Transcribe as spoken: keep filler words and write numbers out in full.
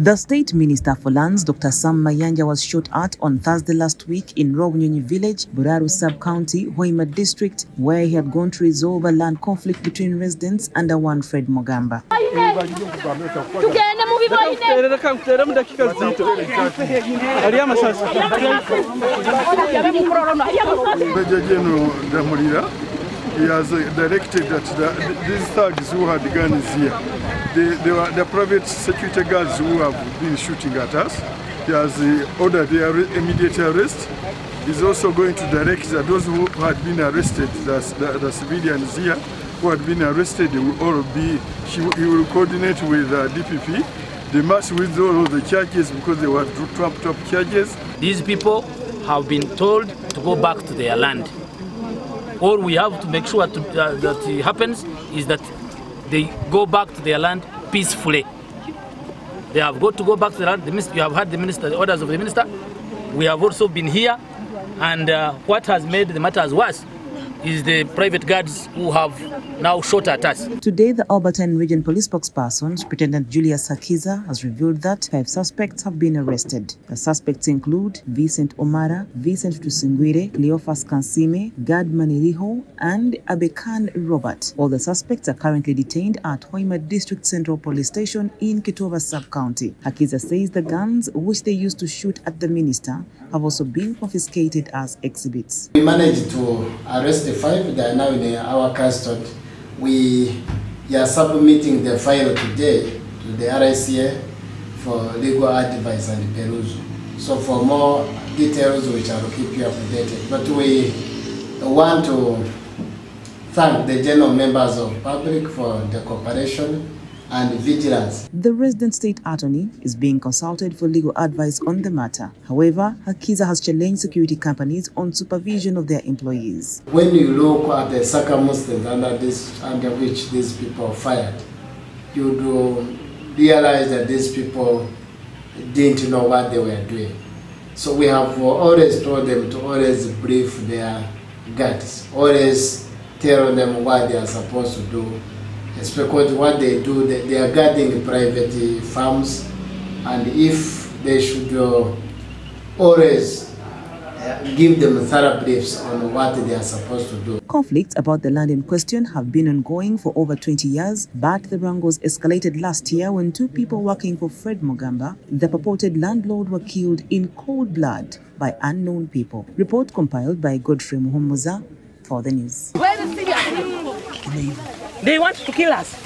The State Minister for Lands, Doctor Sam Mayanja, was shot at on Thursday last week in Rognyuni village, Buraru sub-county, Hoima district, where he had gone to resolve a land conflict between residents under one Fred Mogamba. He has directed that the, these thugs who had guns here, they, they were the private security guards who have been shooting at us. He has ordered their immediate arrest. He's also going to direct that those who had been arrested, the, the, the civilians here who had been arrested, they will all be, he, he will coordinate with uh, D P P. They must withdraw all the charges because they were trumped up charges. These people have been told to go back to their land. All we have to make sure to, uh, that it happens is that they go back to their land peacefully. They have got to go back to their land. The minister, you have heard the minister, the orders of the minister. We have also been here, and uh, what has made the matters worse is the private guards who have now shot at us. Today, the Albertine Region Police spokesperson, Superintendent Julia Sakiza, has revealed that five suspects have been arrested. The suspects include Vincent Omara, Vincent Tusinguire, Leofas Kansime, Gad Maniliho, and Abekan Robert. All the suspects are currently detained at Hoima District Central Police Station in Kitova sub-county. Sakiza says the guns which they used to shoot at the minister have also been confiscated as exhibits. We managed to arrest the five. They are now in our custody. We are submitting the file today to the R I C A for legal advice and perusal. So for more details, we shall keep you updated. But we want to thank the general members of the public for the cooperation and vigilance. The resident state attorney is being consulted for legal advice on the matter. However, Sakiza has challenged security companies on supervision of their employees. When you look at the circumstances under, this, under which these people are fired, you do realize that these people didn't know what they were doing. So we have always told them to always brief their guards, always tell them what they are supposed to do. It's because what they do, they, they are guarding private farms, and if they should uh, always uh, give them thorough briefs on what they are supposed to do. Conflicts about the land in question have been ongoing for over twenty years, but the wrangles escalated last year when two people working for Fred Mogamba, the purported landlord, were killed in cold blood by unknown people. Report compiled by Godfrey Muhumuza for the news. Where is the They want to kill us.